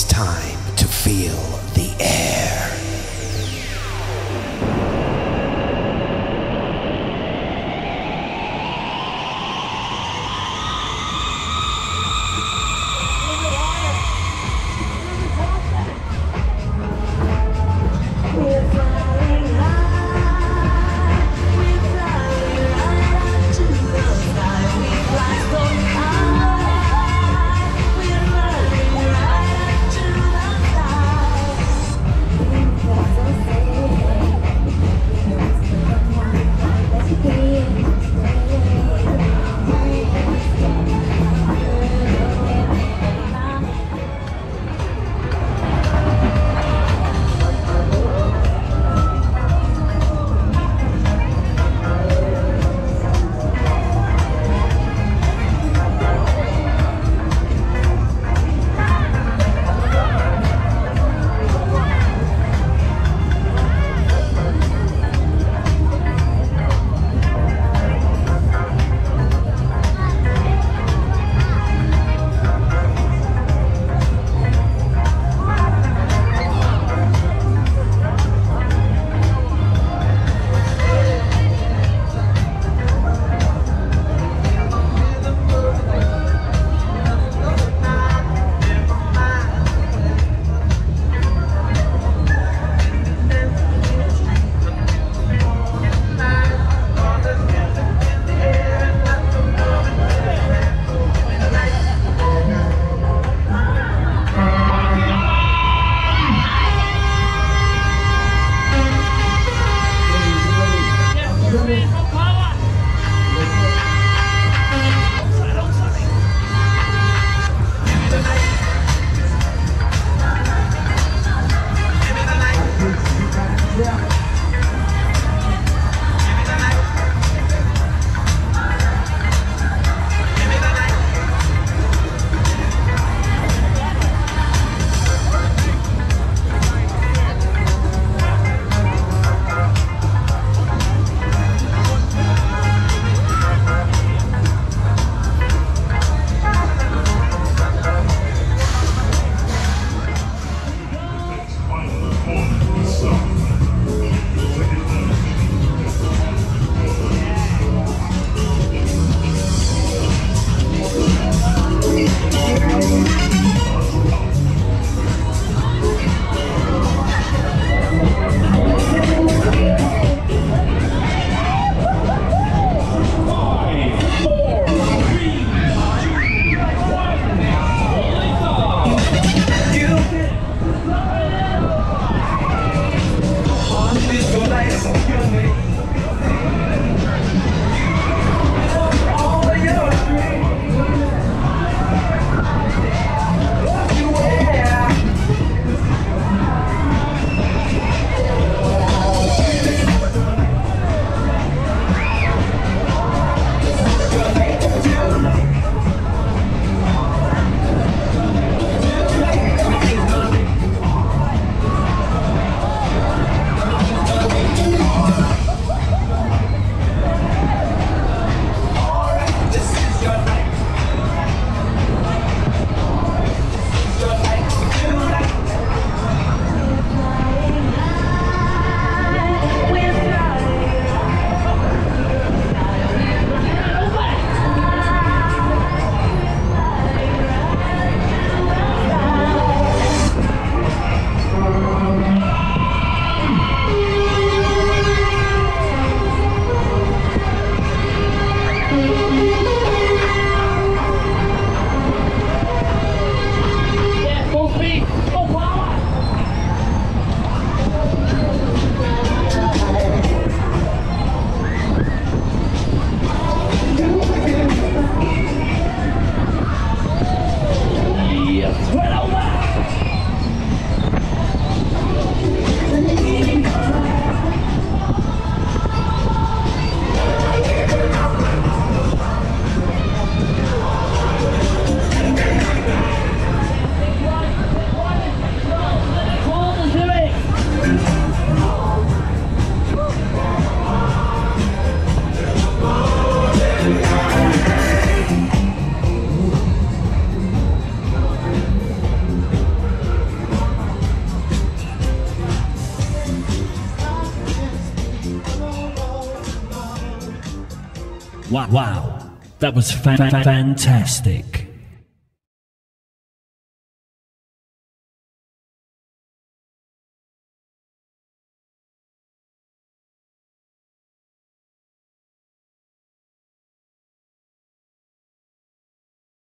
It's time to feel the air. Wow. That was fantastic.